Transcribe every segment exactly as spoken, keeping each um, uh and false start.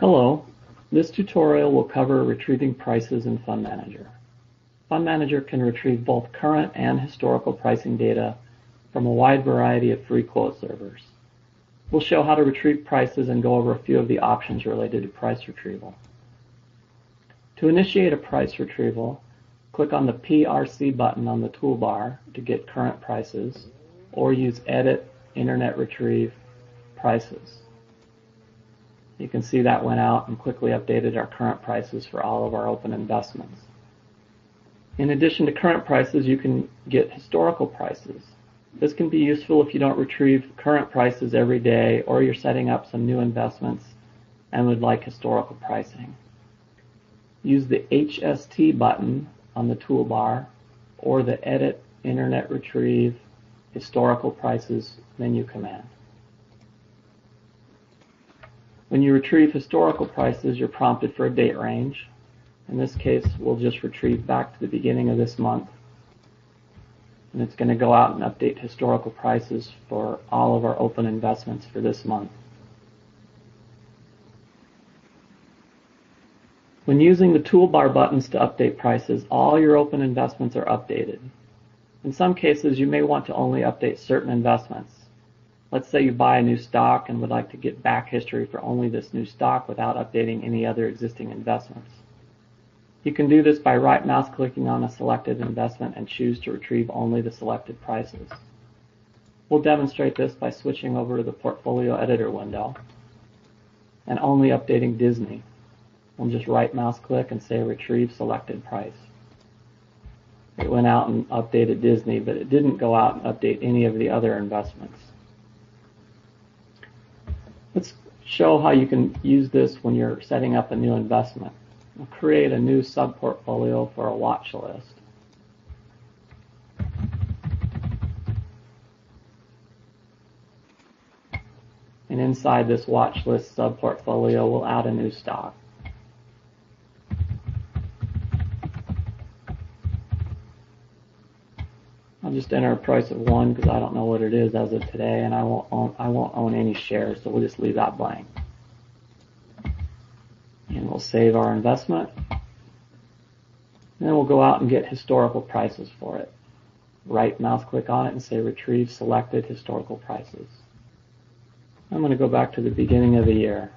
Hello, this tutorial will cover retrieving prices in Fund Manager. Fund Manager can retrieve both current and historical pricing data from a wide variety of free quote servers. We'll show how to retrieve prices and go over a few of the options related to price retrieval. To initiate a price retrieval, click on the P R C button on the toolbar to get current prices, or use Edit, Internet Retrieve, Prices. You can see that went out and quickly updated our current prices for all of our open investments. In addition to current prices, you can get historical prices. This can be useful if you don't retrieve current prices every day, or you're setting up some new investments and would like historical pricing. Use the H S T button on the toolbar or the Edit, Internet Retrieve, Historical Prices menu command. When you retrieve historical prices, you're prompted for a date range. In this case, we'll just retrieve back to the beginning of this month. And it's going to go out and update historical prices for all of our open investments for this month. When using the toolbar buttons to update prices, all your open investments are updated. In some cases, you may want to only update certain investments. Let's say you buy a new stock and would like to get back history for only this new stock without updating any other existing investments. You can do this by right mouse clicking on a selected investment and choose to retrieve only the selected prices. We'll demonstrate this by switching over to the Portfolio Editor window and only updating Disney. We'll just right mouse click and say Retrieve Selected Price. It went out and updated Disney, but it didn't go out and update any of the other investments. Let's show how you can use this when you're setting up a new investment. We'll create a new sub-portfolio for a watch list. And inside this watch list sub-portfolio, we'll add a new stock. I'll just enter a price of one because I don't know what it is as of today, and I won't own, I won't own any shares, so we'll just leave that blank. And we'll save our investment. And then we'll go out and get historical prices for it. Right mouse click on it and say Retrieve Selected Historical Prices. I'm going to go back to the beginning of the year.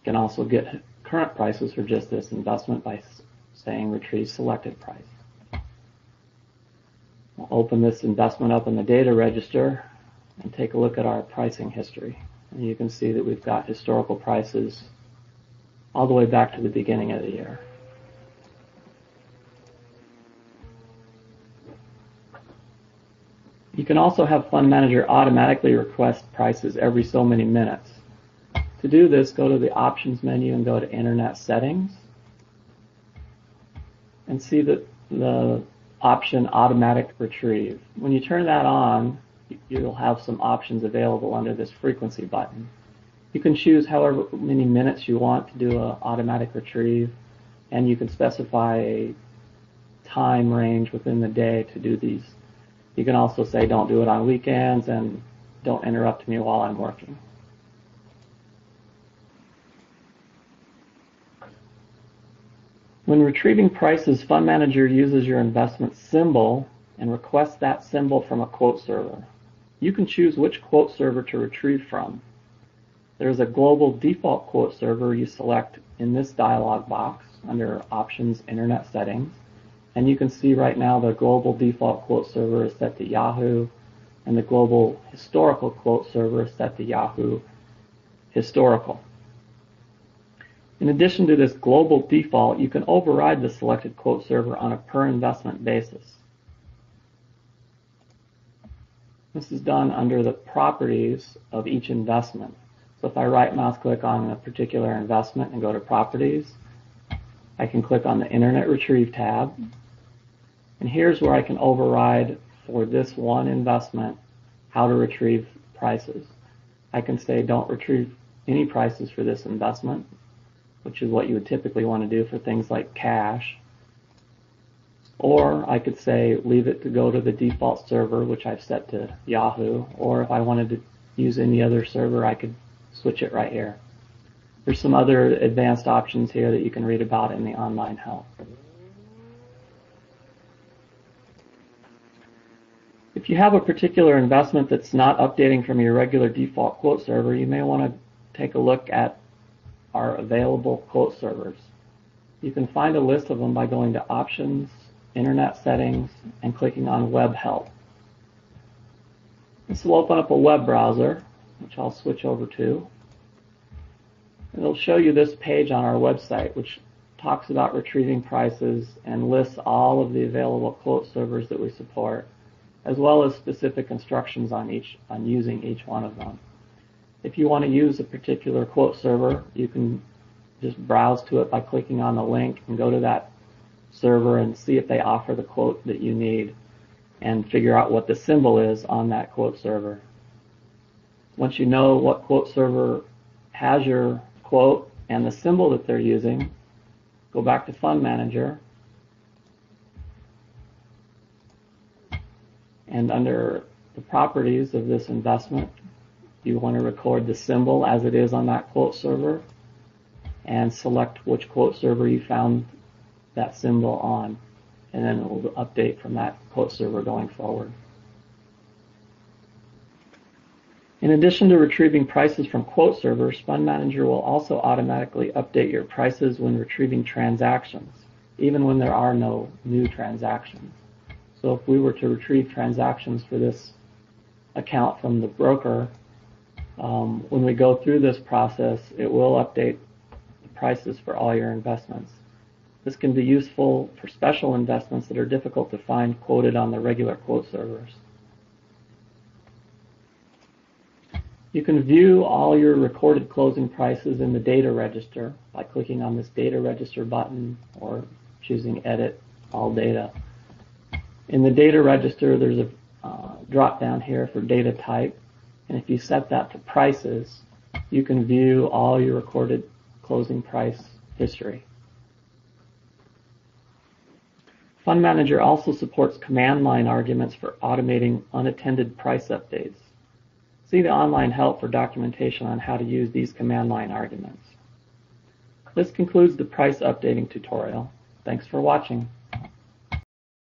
You can also get current prices for just this investment by saying Retrieve Selected Price. We'll open this investment up in the data register and take a look at our pricing history. And you can see that we've got historical prices all the way back to the beginning of the year. You can also have Fund Manager automatically request prices every so many minutes. To do this, go to the Options menu and go to Internet Settings, and see that the option Automatic Retrieve. When you turn that on, you'll have some options available under this Frequency button. You can choose however many minutes you want to do an automatic retrieve, and you can specify a time range within the day to do these. You can also say don't do it on weekends and don't interrupt me while I'm working. When retrieving prices, Fund Manager uses your investment symbol and requests that symbol from a quote server. You can choose which quote server to retrieve from. There is a global default quote server you select in this dialog box under Options, Internet Settings, and you can see right now the global default quote server is set to Yahoo, and the global historical quote server is set to Yahoo Historical. In addition to this global default, you can override the selected quote server on a per-investment basis. This is done under the properties of each investment. So if I right-mouse click on a particular investment and go to Properties, I can click on the Internet Retrieve tab, and here's where I can override for this one investment how to retrieve prices. I can say don't retrieve any prices for this investment, which is what you would typically want to do for things like cash. or I could say leave it to go to the default server, which I've set to Yahoo, or if I wanted to use any other server, I could switch it right here. There's some other advanced options here that you can read about in the online help. If you have a particular investment that's not updating from your regular default quote server, you may want to take a look at our available quote servers. You can find a list of them by going to Options, Internet Settings, and clicking on Web Help. This will open up a web browser, which I'll switch over to. It'll show you this page on our website, which talks about retrieving prices and lists all of the available quote servers that we support, as well as specific instructions on each on using each one of them. If you want to use a particular quote server, you can just browse to it by clicking on the link and go to that server and see if they offer the quote that you need and figure out what the symbol is on that quote server. Once you know what quote server has your quote and the symbol that they're using, go back to Fund Manager, and under the properties of this investment, you want to record the symbol as it is on that quote server and select which quote server you found that symbol on, and then it will update from that quote server going forward. In addition to retrieving prices from quote servers, Fund Manager will also automatically update your prices when retrieving transactions, even when there are no new transactions. So if we were to retrieve transactions for this account from the broker, um, when we go through this process, it will update the prices for all your investments. This can be useful for special investments that are difficult to find quoted on the regular quote servers. You can view all your recorded closing prices in the data register by clicking on this data register button or choosing Edit All Data. In the data register, there's a uh, drop down here for data type, and if you set that to prices, you can view all your recorded closing price history. Fund Manager also supports command line arguments for automating unattended price updates. See the online help for documentation on how to use these command line arguments. This concludes the price updating tutorial. Thanks for watching.